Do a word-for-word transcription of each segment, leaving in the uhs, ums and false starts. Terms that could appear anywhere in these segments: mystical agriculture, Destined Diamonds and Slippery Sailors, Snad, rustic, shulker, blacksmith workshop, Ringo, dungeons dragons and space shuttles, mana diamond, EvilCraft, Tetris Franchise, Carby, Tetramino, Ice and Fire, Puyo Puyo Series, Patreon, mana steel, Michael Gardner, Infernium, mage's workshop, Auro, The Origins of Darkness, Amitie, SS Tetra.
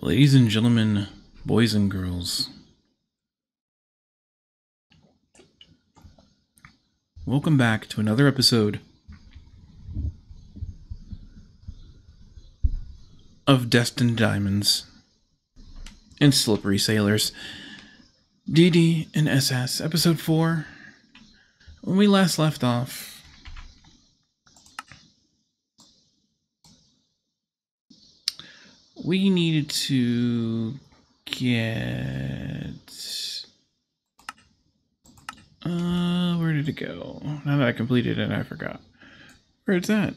Ladies and gentlemen, boys and girls, welcome back to another episode of Destined Diamonds and Slippery Sailors, D D and S S, episode four. When we last left off, we needed to get, uh, where did it go? Now that I completed it, I forgot. Where's that?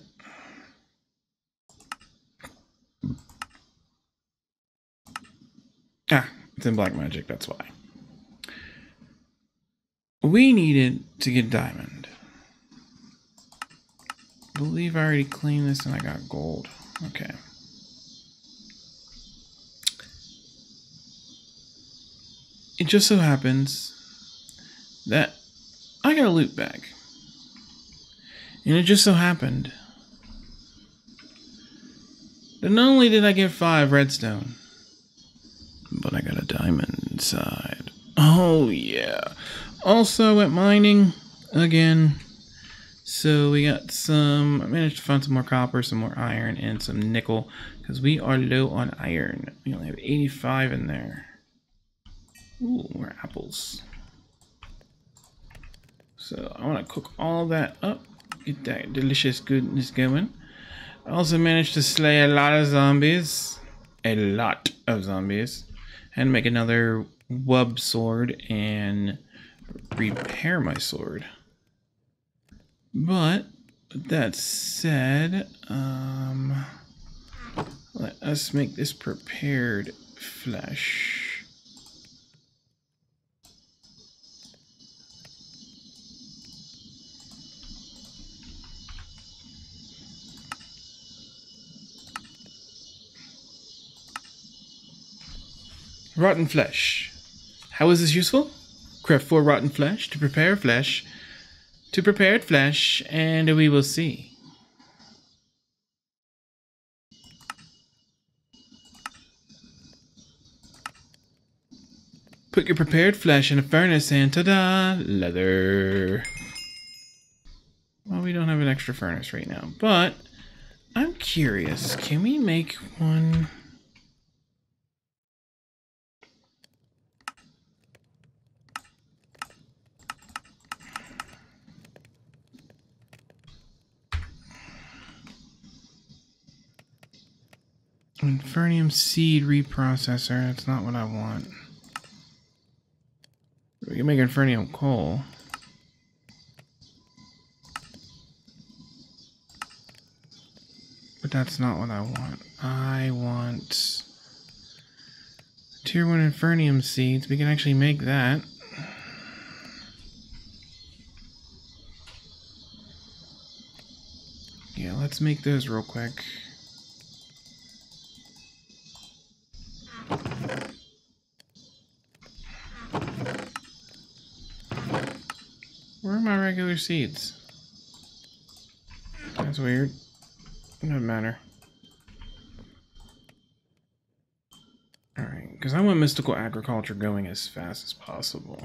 Ah, it's in black magic, that's why. We needed to get diamond. I believe I already cleaned this and I got gold, okay. It just so happens that I got a loot bag. And it just so happened that not only did I get five redstone, but I got a diamond inside. Oh yeah. Also went mining again. So we got some, I managed to find some more copper, some more iron, and some nickel. Because we are low on iron. We only have eighty-five in there. Ooh, more apples. So I want to cook all that up, get that delicious goodness going. I also managed to slay a lot of zombies, a lot of zombies, and make another wub sword and repair my sword. But with that said, um, let us make this prepared flesh. Rotten flesh. How is this useful? Craft four rotten flesh to prepare flesh to prepared flesh, and we will see. Put your prepared flesh in a furnace and ta-da, leather. Well, we don't have an extra furnace right now, but I'm curious. Can we make one? Infernium seed reprocessor, that's not what I want. We can make Infernium coal. But that's not what I want. I want tier one Infernium seeds. We can actually make that. Yeah, let's make those real quick. Regular seeds. That's weird. Doesn't matter. Alright, because I want mystical agriculture going as fast as possible.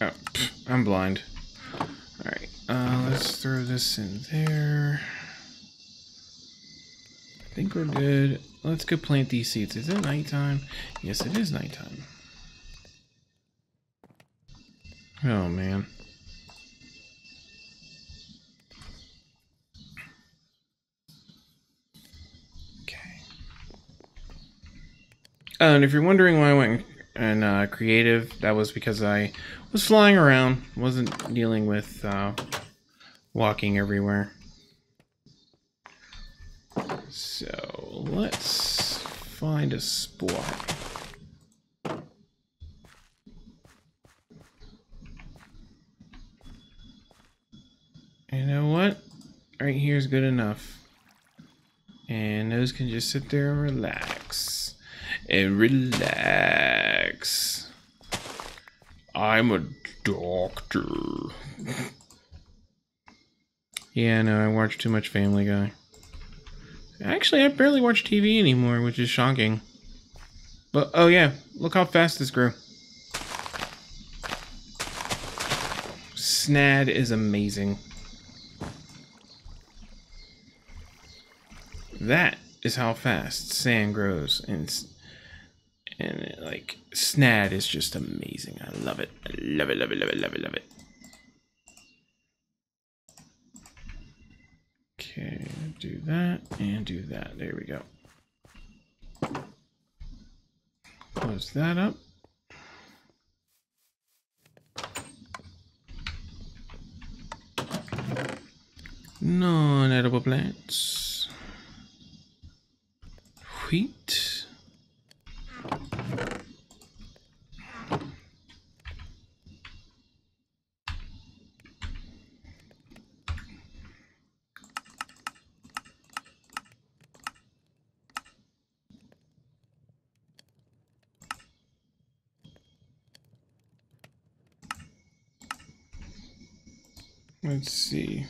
Oh, pff, I'm blind. Uh, let's throw this in there. I think we're good. Let's go plant these seeds. Is it nighttime? Yes, it is nighttime. Oh, man. Okay. Uh, and if you're wondering why I went and uh, creative, that was because I was flying around, wasn't dealing with uh, walking everywhere. So let's find a spot. You know what? Right here is good enough. And those can just sit there and relax. And relax. I'm a doctor. Yeah, no, I watch too much Family Guy. Actually, I barely watch T V anymore, which is shocking. But, oh yeah, look how fast this grew. Snad is amazing. That is how fast sand grows, and and like Snad is just amazing. I love it. I love it. Love it. Love it. Love it. Love it. Okay, do that and do that. There we go. Close that up. Non-edible plants. Wheat. Let's see.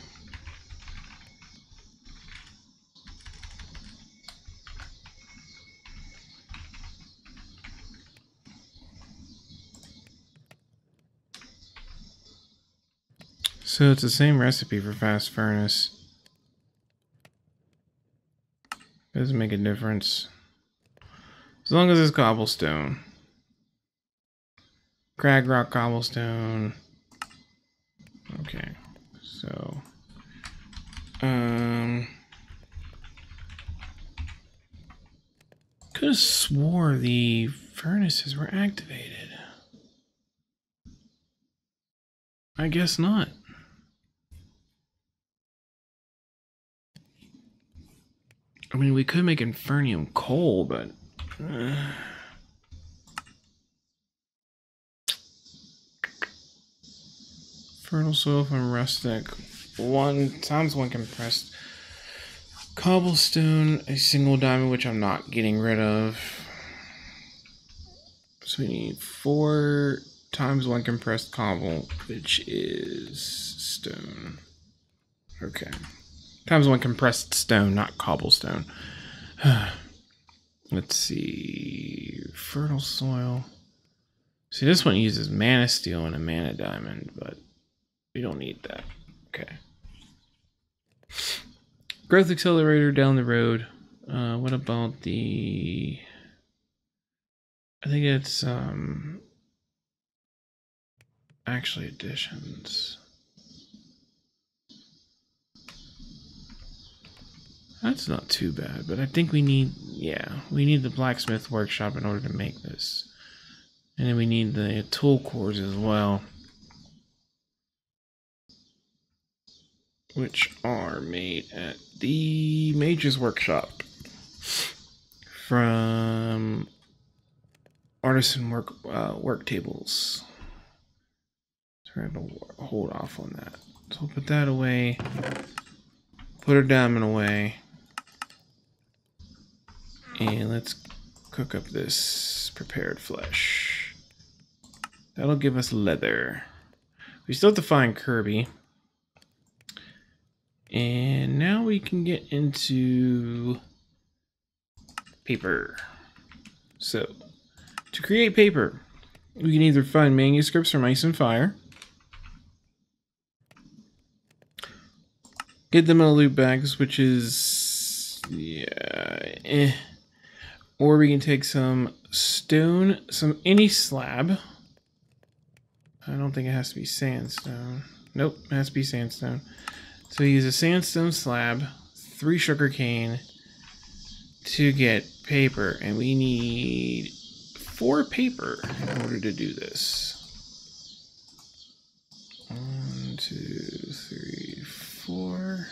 So it's the same recipe for fast furnace. It doesn't make a difference. As long as it's cobblestone. Crag rock cobblestone. Okay. So, um, could have swore the furnaces were activated. I guess not. I mean, we could make Infernium coal, but uh. Fertile soil from rustic, one times one compressed cobblestone, a single diamond, which I'm not getting rid of. So we need four times one compressed cobble, which is stone. Okay, times one compressed stone, not cobblestone. Let's see, fertile soil. See, this one uses mana steel and a mana diamond, but we don't need that. Okay. Growth accelerator down the road. Uh, what about the... I think it's... Um, actually, additions. That's not too bad, but I think we need... Yeah, we need the blacksmith workshop in order to make this. And then we need the tool cores as well, which are made at the Mage's Workshop from Artisan Work uh, Work Tables. So we're going to hold off on that. So we'll put that away. Put our diamond away. And let's cook up this prepared flesh. That'll give us leather. We still have to find Kirby. And now we can get into paper. So, to create paper, we can either find manuscripts from Ice and Fire, get them in a loot bags, which is, yeah, eh. Or we can take some stone, some any slab. I don't think it has to be sandstone. Nope, it has to be sandstone. So we use a sandstone slab, three sugar cane to get paper, and we need four paper in order to do this. One, two, three, four.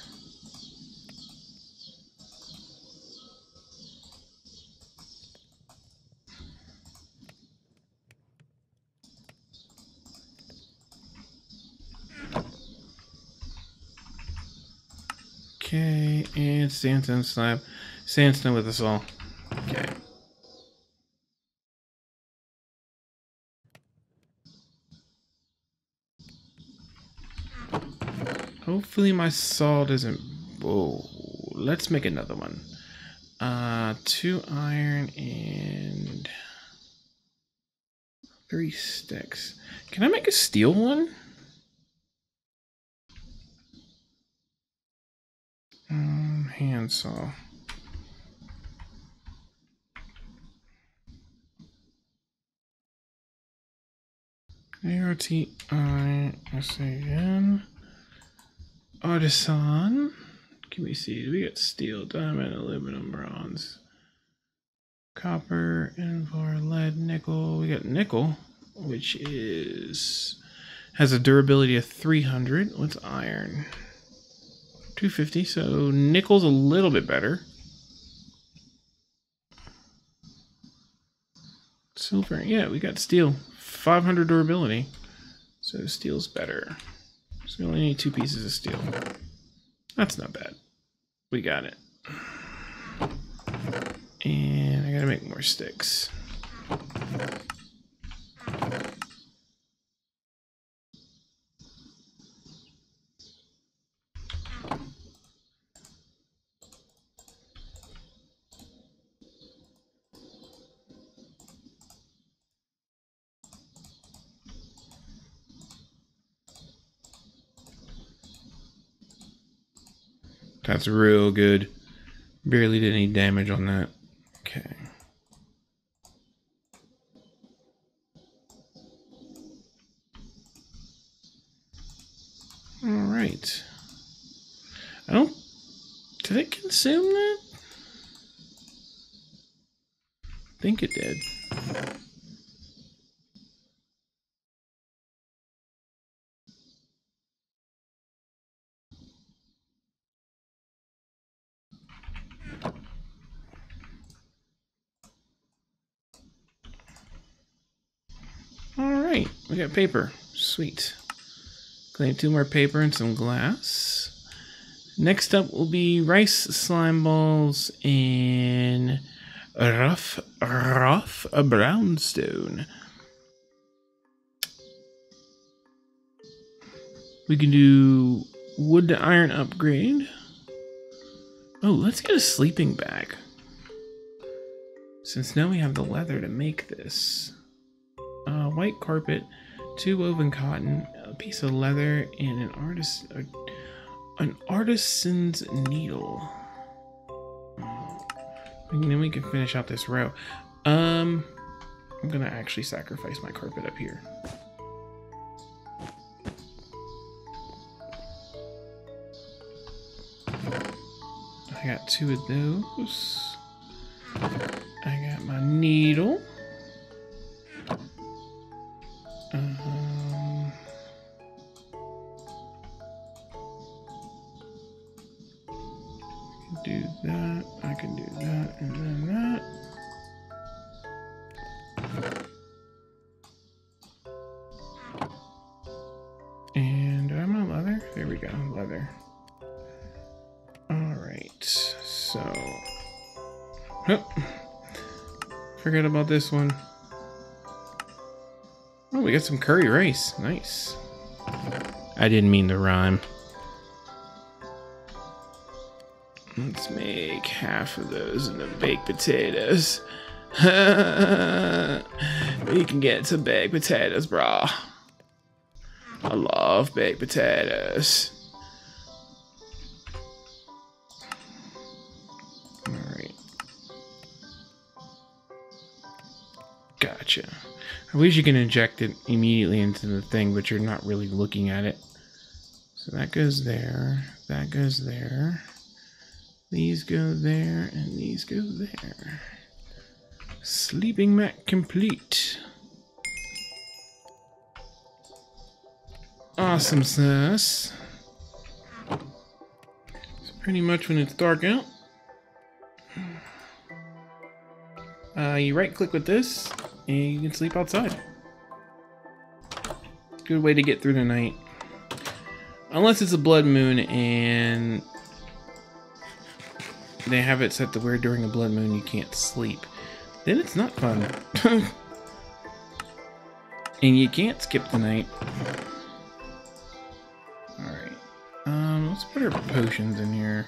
Okay, and sandstone slab. Sandstone with us all. Okay. Hopefully my saw doesn't... Whoa. Let's make another one. Uh, two iron and... Three sticks. Can I make a steel one? Um, handsaw. A R T I S A N. Artisan. Can we see? We got steel, diamond, aluminum, bronze, copper, invar, lead, nickel. We got nickel, which is has a durability of three hundred. What's iron? two fifty. So nickel's a little bit better. Silver. Yeah, we got steel. five hundred durability, so steel's better. So we only need two pieces of steel. That's not bad. We got it. And I gotta make more sticks. That's real good. Barely did any damage on that. Okay. Alright. I don't... Did it consume that? I think it did. We got paper. Sweet. Claim two more paper and some glass. Next up will be rice, slime balls, and rough, rough a brownstone. We can do wood to iron upgrade. Oh, let's get a sleeping bag. Since now we have the leather to make this. Uh, white carpet, two woven cotton, a piece of leather, and an artist, uh, an artisan's needle. And then we can finish out this row. Um, I'm gonna actually sacrifice my carpet up here. I got two of those. I got my needle. Um, I can do that, I can do that, and then that. And do I have my leather? There we go, leather. Alright, so. Oh, forgot about this one. We got some curry rice. Nice. I didn't mean to rhyme. Let's make half of those into baked potatoes. We can get some baked potatoes, brah. I love baked potatoes. Alright. Gotcha. I wish you can inject it immediately into the thing, but you're not really looking at it. So that goes there, that goes there, these go there, and these go there. Sleeping mat complete. Awesome, sis. So pretty much when it's dark out, uh, you right click with this. And you can sleep outside. Good way to get through the night. Unless it's a blood moon and they have it set to where during a blood moon you can't sleep. Then it's not fun. And you can't skip the night. Alright. Um, let's put our potions in here.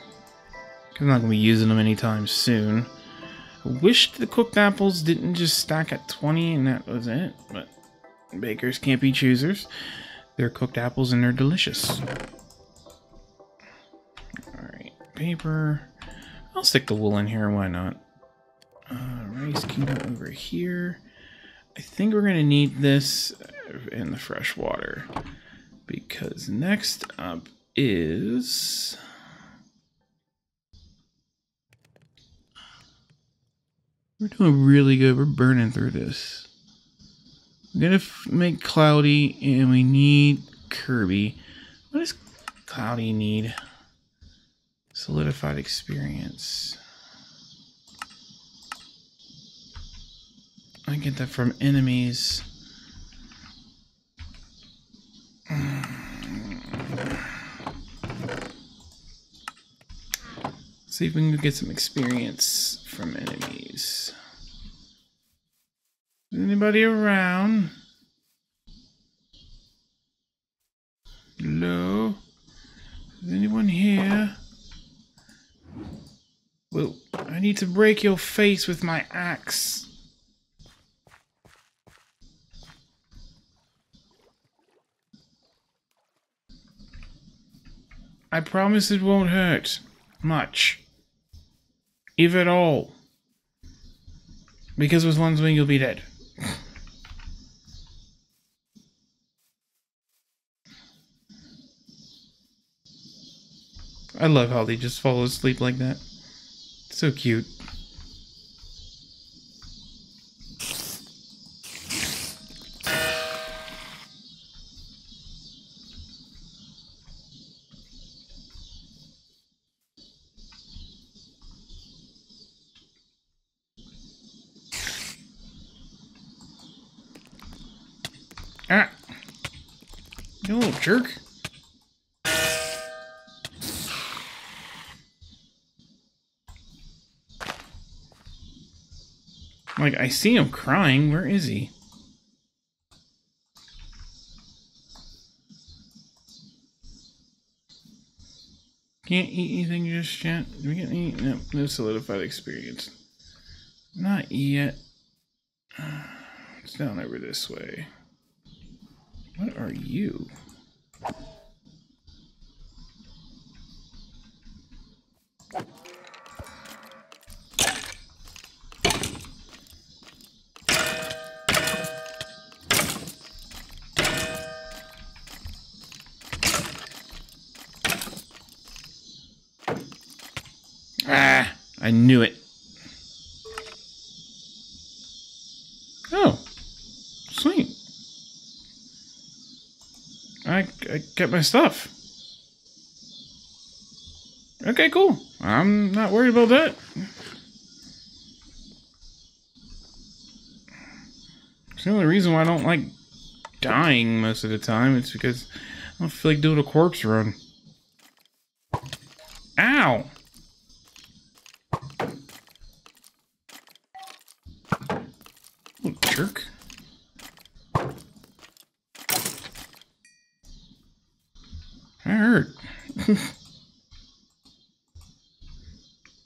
I'm not going to be using them anytime soon. I wished the cooked apples didn't just stack at twenty and that was it, but bakers can't be choosers. They're cooked apples and they're delicious. Alright, paper. I'll stick the wool in here, why not? Uh, rice can go over here. I think we're going to need this in the fresh water, because next up is... We're doing really good. We're burning through this. We're going to make Cloudy, and we need Kirby. What does Cloudy need? Solidified experience. I get that from enemies. See if we can get some experience from enemies. Is anybody around? Hello? Is anyone here? Well, I need to break your face with my axe. I promise it won't hurt much. If at all. Because with one swing you'll be dead. I love how they just fall asleep like that. It's so cute. Jerk. Like, I see him crying. Where is he? Can't eat anything just yet. We can't eat. No, no solidified experience. Not yet. It's down over this way. What are you? Ah, I knew it. I get my stuff. Okay, cool. I'm not worried about that. It's the only reason why I don't like dying most of the time. It's because I don't feel like doing a corpse run. Ow! Little jerk.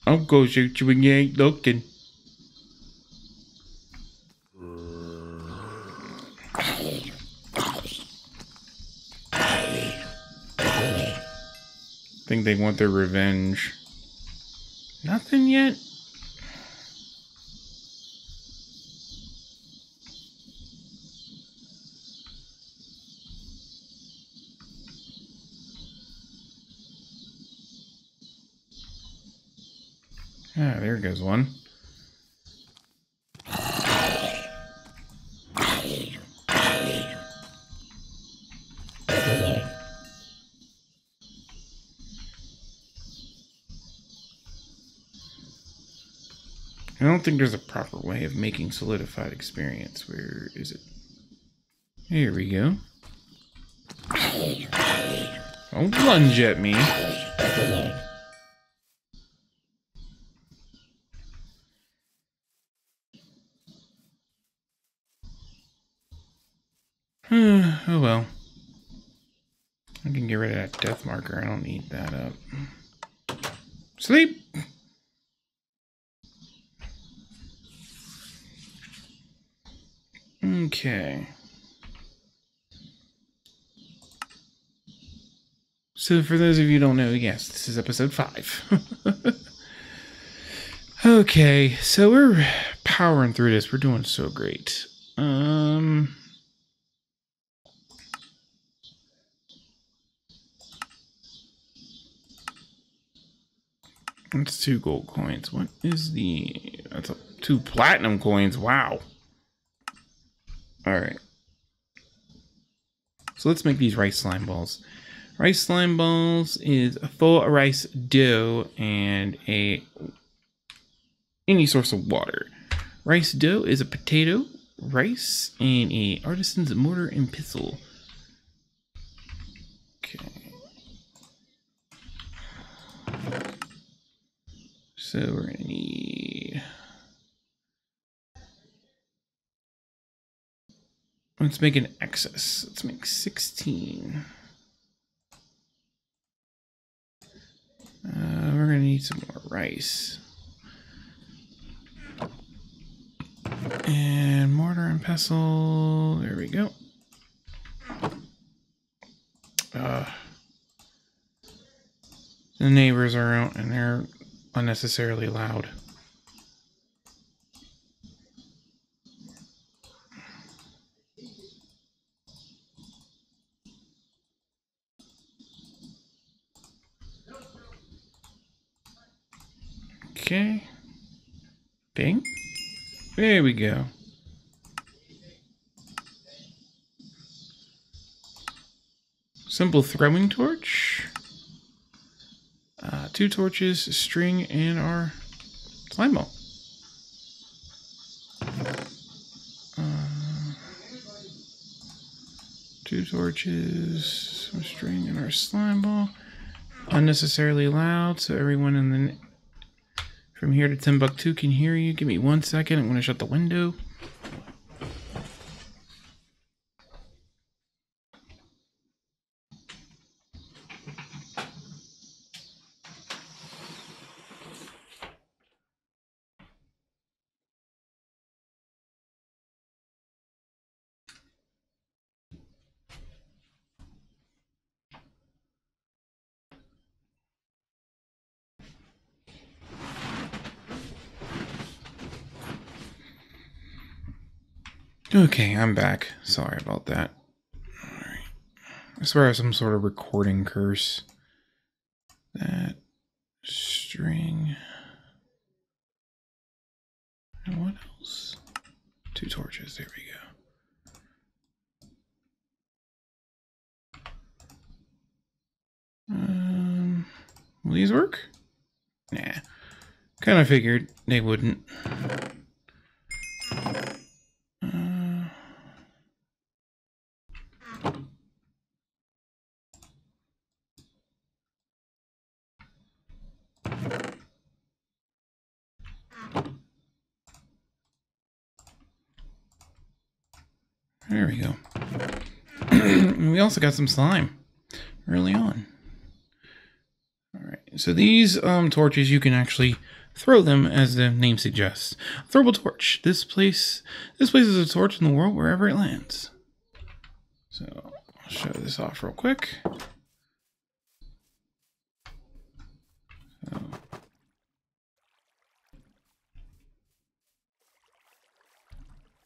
I'll go shoot you when you ain't looking. I think they want their revenge. Nothing yet? Ah, there goes one. I don't think there's a proper way of making solidified experience. Where is it? Here we go. Don't lunge at me. I can get rid of that death marker. I don't need that up. Sleep! Okay. So for those of you who don't know, yes, this is episode five. Okay, so we're powering through this. We're doing so great. Um... That's two gold coins. What is the... That's a, two platinum coins. Wow. Alright. So let's make these rice slime balls. Rice slime balls is a full rice dough and a... any source of water. Rice dough is a potato, rice, and a artisan's mortar and pestle. Okay. So we're going to need... Let's make an excess. Let's make sixteen. Uh, we're going to need some more rice. And mortar and pestle. There we go. Uh, the neighbors are out and they're... unnecessarily loud. Okay. Bing. There we go. Simple throwing torch. Uh, two torches, string, and our slime ball. Uh, two torches, some string, and our slime ball. Unnecessarily loud, so everyone in the from here to Timbuktu can hear you. Give me one second. I'm going to shut the window. Okay, I'm back. Sorry about that. Alright. I swear I have some sort of recording curse. That string. And what else? Two torches. There we go. Um, will these work? Nah. Kind of figured they wouldn't. There we go. We also got some slime early on. Alright, so these um, torches, you can actually throw them as the name suggests. A throwable torch. This place this place is a torch in the world wherever it lands. So, I'll show this off real quick. So.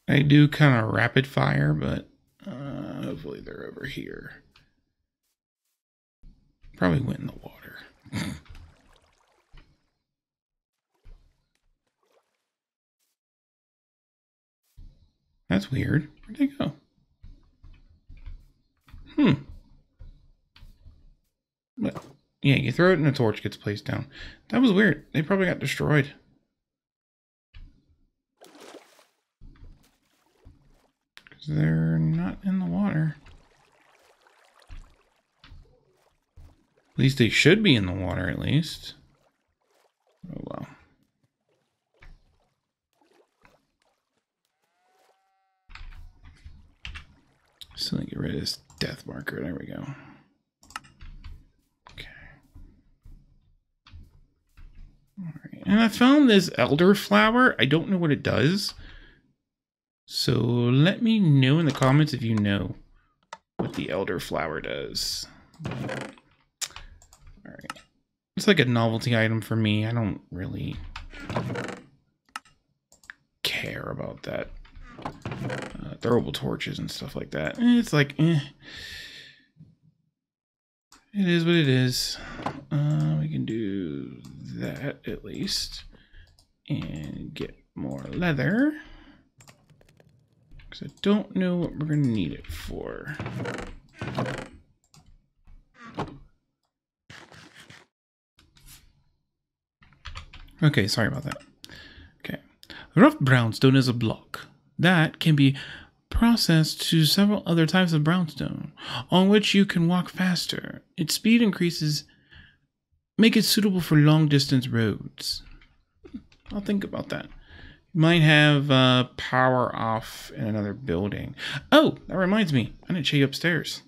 I do kind of rapid fire, but uh, hopefully they're over here. Probably went in the water. That's weird. Where'd they go? Hmm. But yeah, you throw it and a torch gets placed down. That was weird. They probably got destroyed. They're not in the water. At least they should be in the water, at least. Oh, well. So let me get rid of this death marker. There we go. And I found this elderflower. I don't know what it does. So let me know in the comments if you know what the elderflower does. All right. It's like a novelty item for me. I don't really care about that. Uh, throwable torches and stuff like that. It's like, eh. It is what it is. Uh, we can do that at least. And get more leather. Because I don't know what we're going to need it for. Okay, sorry about that. Okay. Rough brownstone is a block that can be processed to several other types of brownstone, on which you can walk faster. Its speed increases, make it suitable for long distance roads. I'll think about that. You might have uh, power off in another building. Oh, that reminds me. I didn't show you upstairs.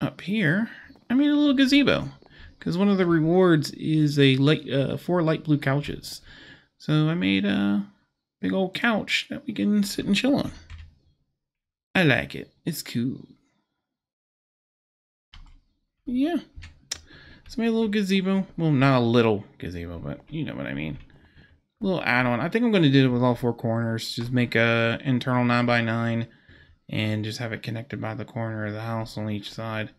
Up here, I made a little gazebo. Because one of the rewards is a light, uh, four light blue couches. So I made a big old couch that we can sit and chill on. I like it. It's cool. Yeah. So I made a little gazebo. Well, not a little gazebo, but you know what I mean. A little add-on. I think I'm going to do it with all four corners. Just make a internal nine by nine and just have it connected by the corner of the house on each side.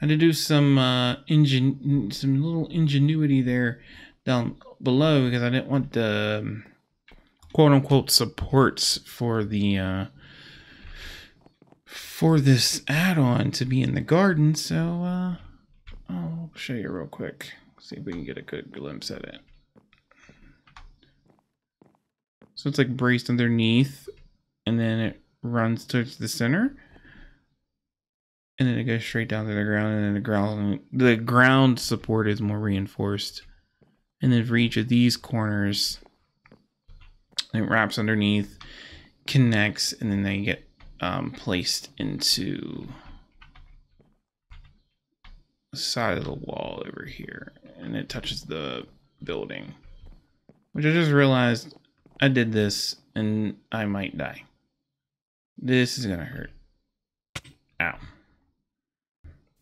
Had to do some uh, ingen some little ingenuity there down below because I didn't want the um, quote unquote supports for the uh, for this add-on to be in the garden. So uh, I'll show you real quick. See if we can get a good glimpse at it. So it's like braced underneath, and then it runs towards the center. And then it goes straight down to the ground, and then the ground the ground support is more reinforced. And then for each of these corners, it wraps underneath, connects, and then they get um, placed into the side of the wall over here. And it touches the building, which I just realized I did this and I might die. This is gonna hurt. Ow.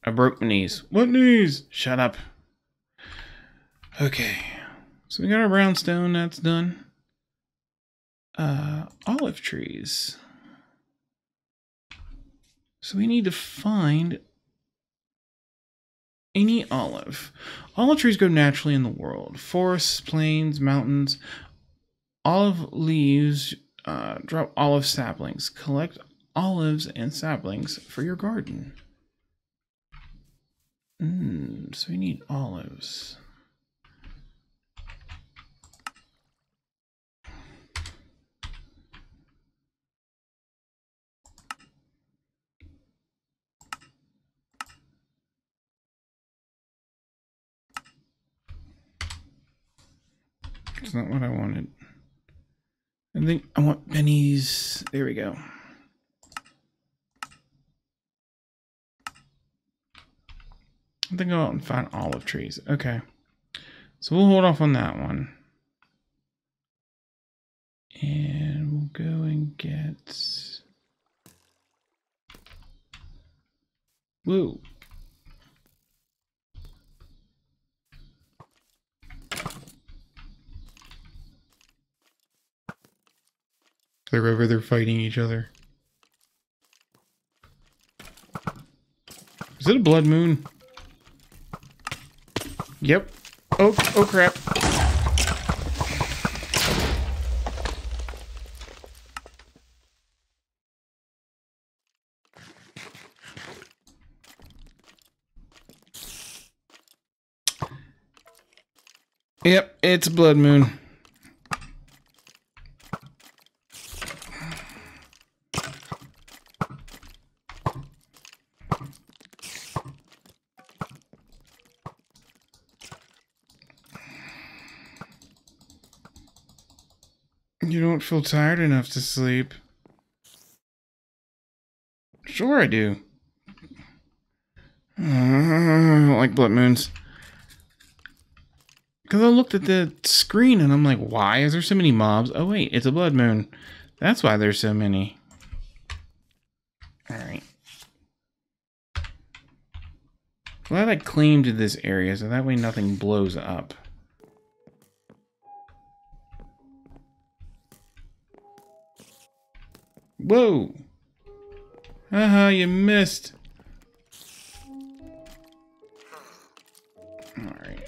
I broke my knees. What knees? Shut up. Okay. So we got our brownstone. That's done. Uh, olive trees. So we need to find any olive. Olive trees grow naturally in the world. Forests, plains, mountains. Olive leaves. Uh, drop olive saplings. Collect olives and saplings for your garden. Mm, so we need olives. It's not what I wanted. I think I want pennies. There we go. I think I'll go out and find olive trees. Okay. So we'll hold off on that one. And we'll go and get... Whoa. They're over there fighting each other. Is it a blood moon? Yep. Oh, oh crap. Yep, it's blood moon. Feel tired enough to sleep. Sure I do. Uh, I don't like blood moons. Because I looked at the screen and I'm like, why is there so many mobs? Oh wait, it's a blood moon. That's why there's so many. Alright. Glad I claimed this area so that way nothing blows up. Whoa! Haha, you missed! Alright.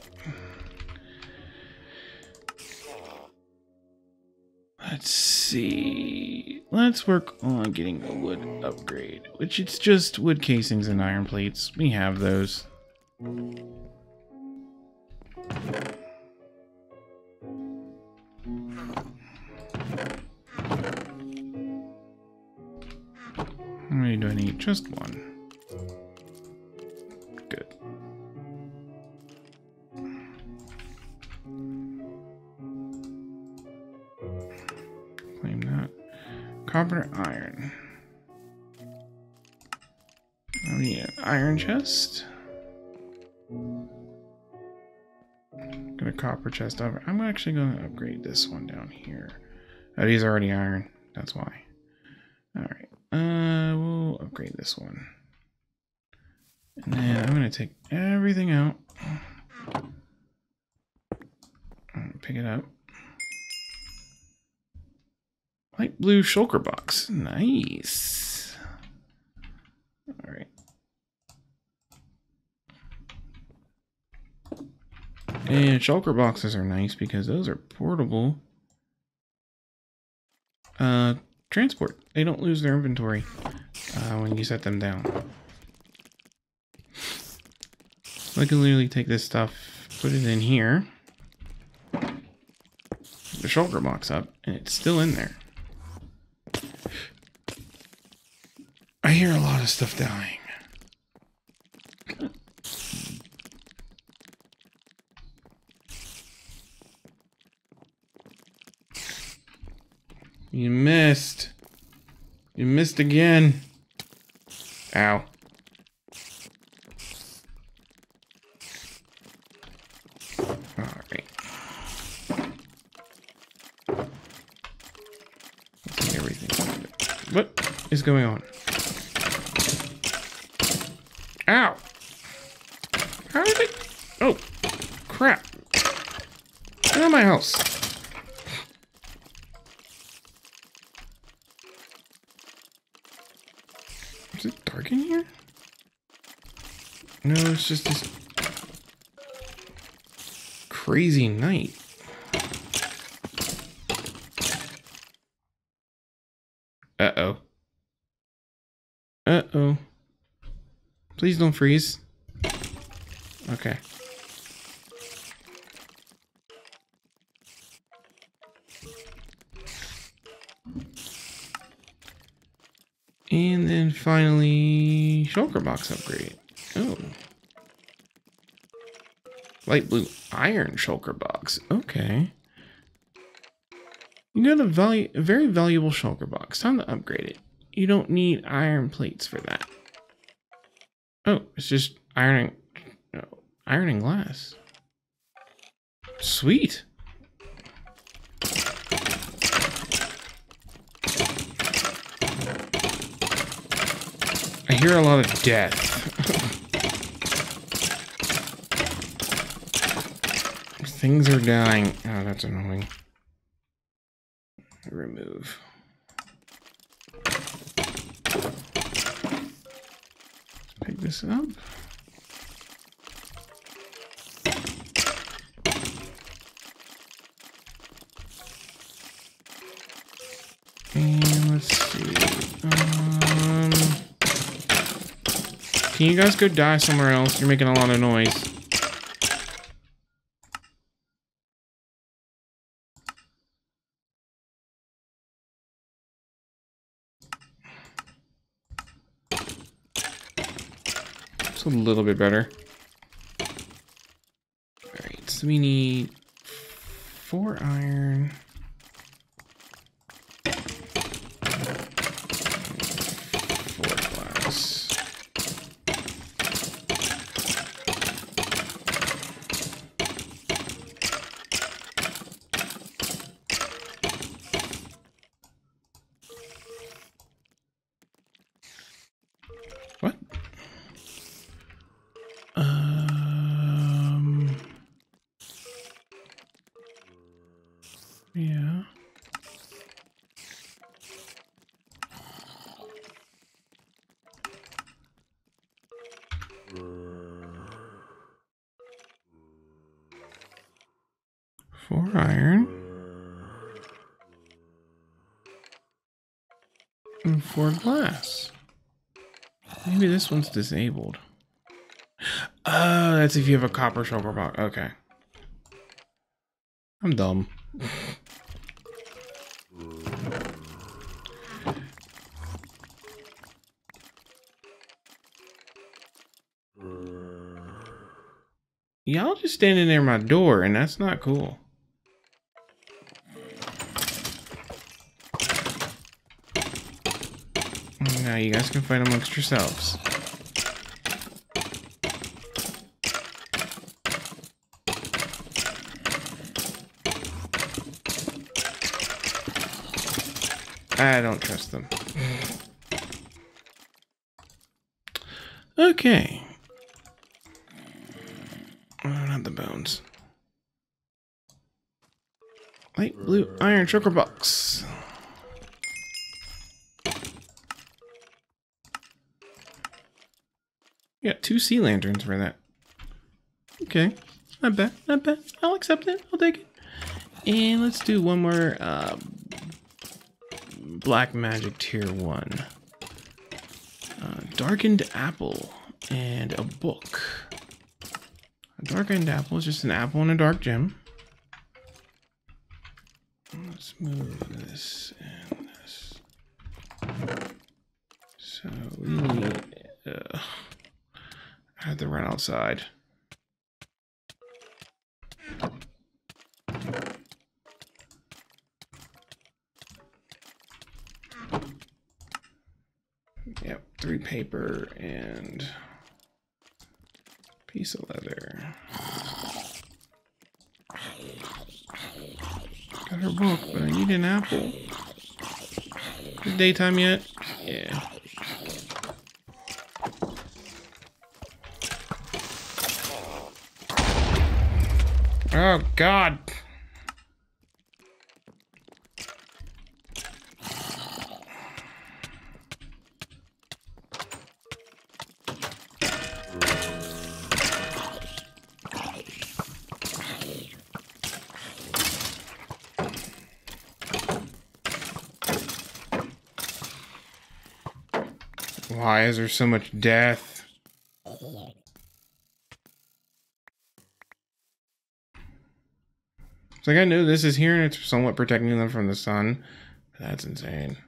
Let's see. Let's work on getting a wood upgrade, which it's just wood casings and iron plates. We have those. How many do I need? Just one. Good. Claim that. Copper iron. I need an iron chest. Got a copper chest over. I'm actually going to upgrade this one down here. Oh, these are already iron. That's why. Alright. Uh, we'll upgrade this one. And then I'm going to take everything out. Pick it up. Light blue shulker box. Nice. Alright. And shulker boxes are nice because those are portable. Uh, transport. They don't lose their inventory uh, when you set them down. So I can literally take this stuff, put it in here, put the shulker box up, and it's still in there. I hear a lot of stuff dying. You missed. You missed again. Ow. Alright. Everything. What is going on? Ow. How did it? Oh, crap. Get out of my house. Is it dark in here? No, it's just this crazy night. Uh-oh. Uh-oh. Please don't freeze. Okay. And then finally, shulker box upgrade. Oh. Light blue iron shulker box. Okay. You got a, valu a very valuable shulker box. Time to upgrade it. You don't need iron plates for that. Oh, it's just ironing, no, ironing glass. Sweet. I hear a lot of death. Things are dying. Oh, that's annoying. Remove. Pick this up. And let's see. Um... Can you guys go die somewhere else? You're making a lot of noise. It's a little bit better. Alright, so we need four iron. Four iron. And four glass. Maybe this one's disabled. Oh, that's if you have a copper shovel box. Okay. I'm dumb. Y'all just standing near my door, and that's not cool. Now you guys can fight amongst yourselves. I don't trust them. Okay. The bones. Light blue iron sugar box. We got two sea lanterns for that. Okay, not bad, not bad. I'll accept it. I'll take it. And let's do one more uh, black magic tier one. Uh, darkened apple and a book. A darkened apple is just an apple and a dark gem. Let's move this and this. So we need. Uh, I had to run outside. Yep, three paper and. Piece of leather. Got her book, but I need an apple. Is it daytime yet? Yeah. Oh God. Why is there so much death? It's like I know this is here and it's somewhat protecting them from the sun. That's insane.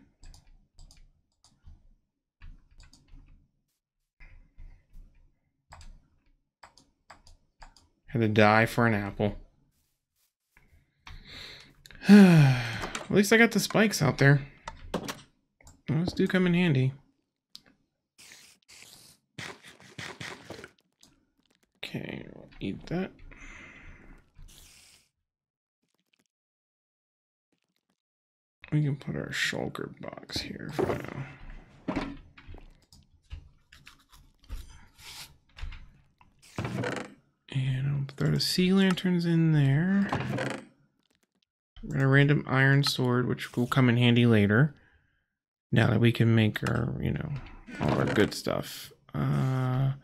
Had to die for an apple. At least I got the spikes out there. Those do come in handy. Okay, we'll eat that. We can put our shulker box here for now. And I'll throw the sea lanterns in there. We're gonna random iron sword, which will come in handy later. Now that we can make our, you know, all our good stuff. Uh...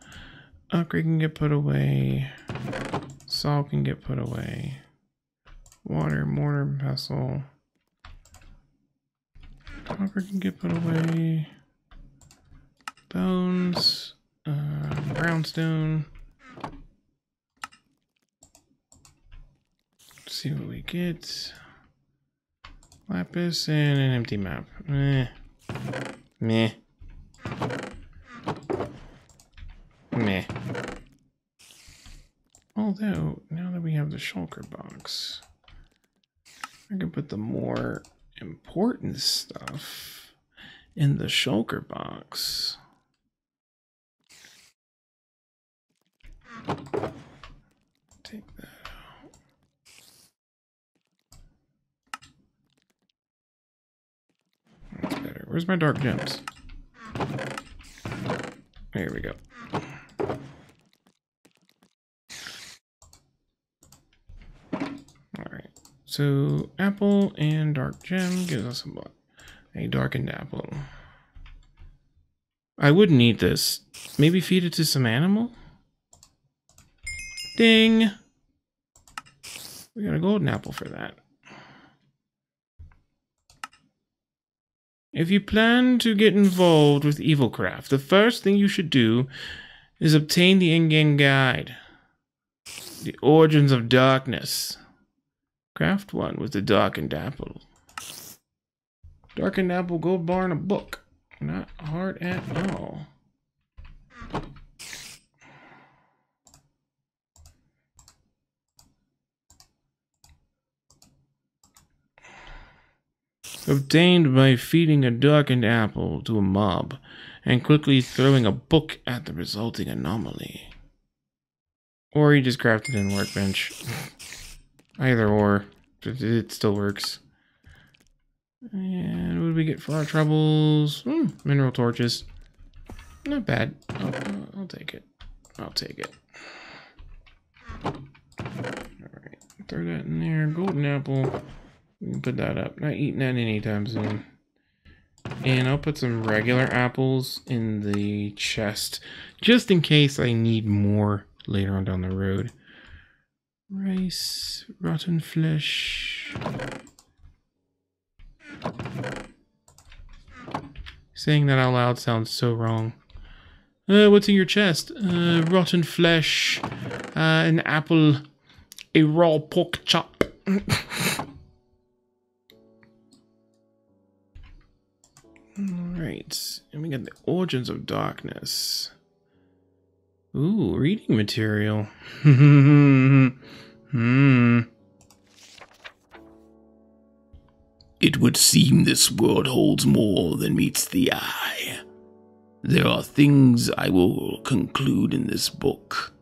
Upgrade can get put away. Salt can get put away. Water, mortar, vessel. Copper can get put away. Bones. Uh, brownstone. Let's see what we get. Lapis and an empty map. Meh. Meh. Meh. Although, now that we have the shulker box, I can put the more important stuff in the shulker box. Take that out. That's better. Where's my dark gems? There we go. Alright, so apple and dark gem gives us a block. A darkened apple. I wouldn't eat this. Maybe feed it to some animal? Ding! We got a golden apple for that. If you plan to get involved with EvilCraft, the first thing you should do is obtain the in-game guide, The Origins of Darkness. Craft one with the darkened apple. Darkened apple, gold bar, and a book. Not hard at all. Obtained by feeding a darkened apple to a mob and quickly throwing a book at the resulting anomaly. Or you just crafted in workbench. Either or, it still works. And what did we get for our troubles? Mm, mineral torches. Not bad. I'll, I'll take it. I'll take it. Alright, throw that in there. Golden apple. We can put that up. Not eating that anytime soon. And I'll put some regular apples in the chest, just in case I need more later on down the road. Rice, rotten flesh. Saying that out loud sounds so wrong. Uh, what's in your chest? Uh, rotten flesh, uh, an apple, a raw pork chop. Alright, and we got The Origins of Darkness. Ooh, reading material. Hmm. It would seem this world holds more than meets the eye. There are things I will conclude in this book.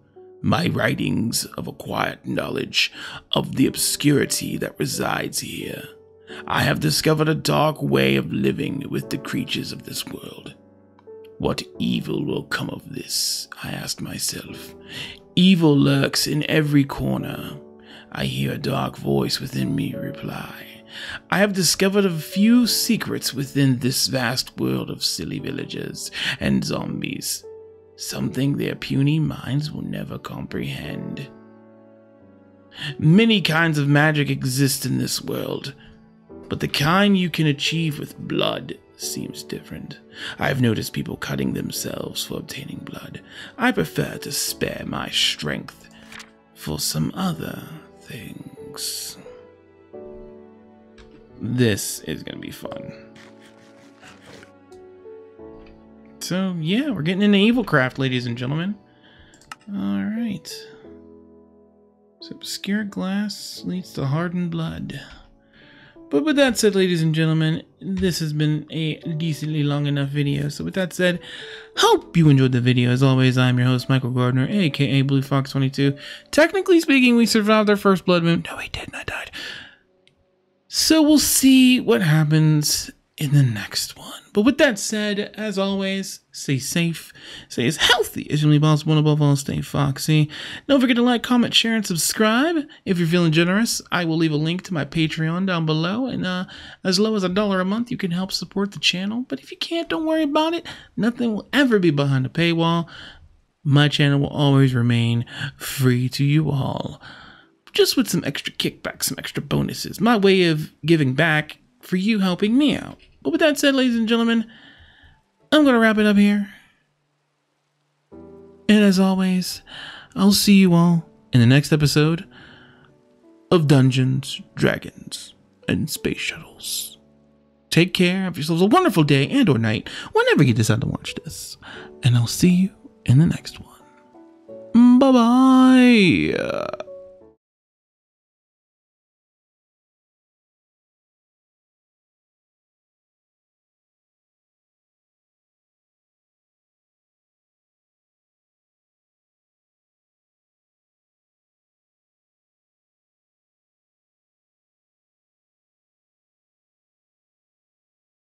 My writings of acquired knowledge of the obscurity that resides here. I have discovered a dark way of living with the creatures of this world. What evil will come of this? I asked myself. Evil lurks in every corner. I hear a dark voice within me reply. I have discovered a few secrets within this vast world of silly villagers and zombies. Something their puny minds will never comprehend. Many kinds of magic exist in this world. But the kind you can achieve with blood seems different. I've noticed people cutting themselves for obtaining blood. I prefer to spare my strength for some other things. This is going to be fun. So, yeah, we're getting into EvilCraft, ladies and gentlemen. Alright. So, obscure glass leads to hardened blood. But with that said, ladies and gentlemen, this has been a decently long enough video. So with that said, hope you enjoyed the video. As always, I'm your host, Michael Gardner, aka Blue Fox twenty-two. Technically speaking, we survived our first blood moon. No, we didn't. I died. So we'll see what happens in the next one. But with that said, as always, stay safe, stay as healthy as humanly possible, and above all, stay foxy. Don't forget to like, comment, share, and subscribe. If you're feeling generous, I will leave a link to my Patreon down below, and uh, as low as a dollar a month, you can help support the channel. But if you can't, don't worry about it. Nothing will ever be behind a paywall. My channel will always remain free to you all, just with some extra kickbacks, some extra bonuses. My way of giving back for you helping me out. But with that said, ladies and gentlemen, I'm going to wrap it up here. And as always, I'll see you all in the next episode of Dungeons, Dragons, and Space Shuttles. Take care. Have yourselves a wonderful day and or night, whenever you decide to watch this. And I'll see you in the next one. Bye-bye.